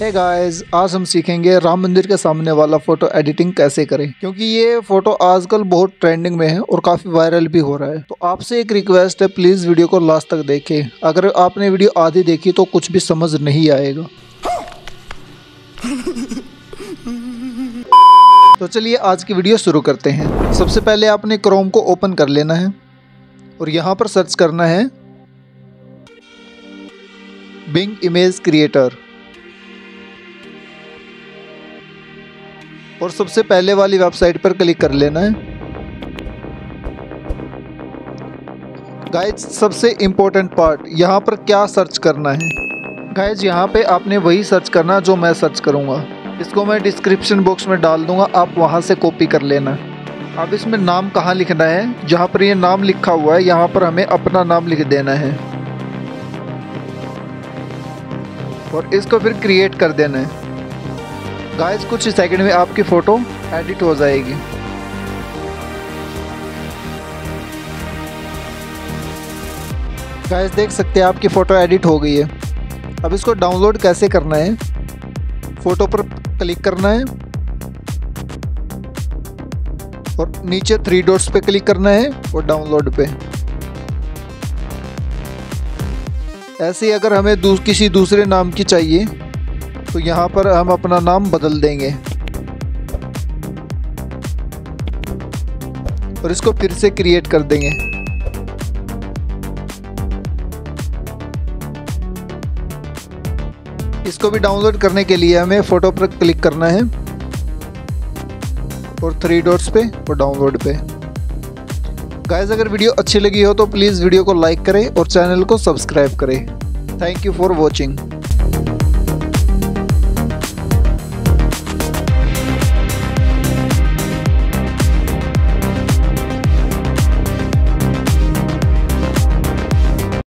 Hey guys, आज हम सीखेंगे राम मंदिर के सामने वाला फोटो एडिटिंग कैसे करें, क्योंकि ये फोटो आजकल बहुत ट्रेंडिंग में है और काफी वायरल भी हो रहा है। तो आपसे एक रिक्वेस्ट है, प्लीज वीडियो को लास्ट तक देखें। अगर आपने वीडियो आधी देखी तो कुछ भी समझ नहीं आएगा। तो चलिए आज की वीडियो शुरू करते हैं। सबसे पहले आपने क्रोम को ओपन कर लेना है और यहाँ पर सर्च करना है बिंग इमेज क्रिएटर। और सबसे पहले वाली वेबसाइट पर क्लिक कर लेना है। गाइज, सबसे इम्पोर्टेंट पार्ट, यहाँ पर क्या सर्च करना है। गाइज, यहाँ पे आपने वही सर्च करना जो मैं सर्च करूँगा। इसको मैं डिस्क्रिप्शन बॉक्स में डाल दूँगा, आप वहाँ से कॉपी कर लेना। अब इसमें नाम कहाँ लिखना है, जहाँ पर ये नाम लिखा हुआ है यहाँ पर हमें अपना नाम लिख देना है और इसको फिर क्रिएट कर देना है। गाइस, कुछ सेकंड में आपकी फ़ोटो एडिट हो जाएगी। गाइस, देख सकते हैं आपकी फ़ोटो एडिट हो गई है। अब इसको डाउनलोड कैसे करना है, फ़ोटो पर क्लिक करना है और नीचे 3 डॉट्स पे क्लिक करना है और डाउनलोड पे। ऐसे ही अगर हमें किसी दूसरे नाम की चाहिए तो यहाँ पर हम अपना नाम बदल देंगे और इसको फिर से क्रिएट कर देंगे। इसको भी डाउनलोड करने के लिए हमें फोटो पर क्लिक करना है और 3 डॉट्स पे और डाउनलोड पे। गाइस, अगर वीडियो अच्छी लगी हो तो प्लीज़ वीडियो को लाइक करें और चैनल को सब्सक्राइब करें। Thank you for watching.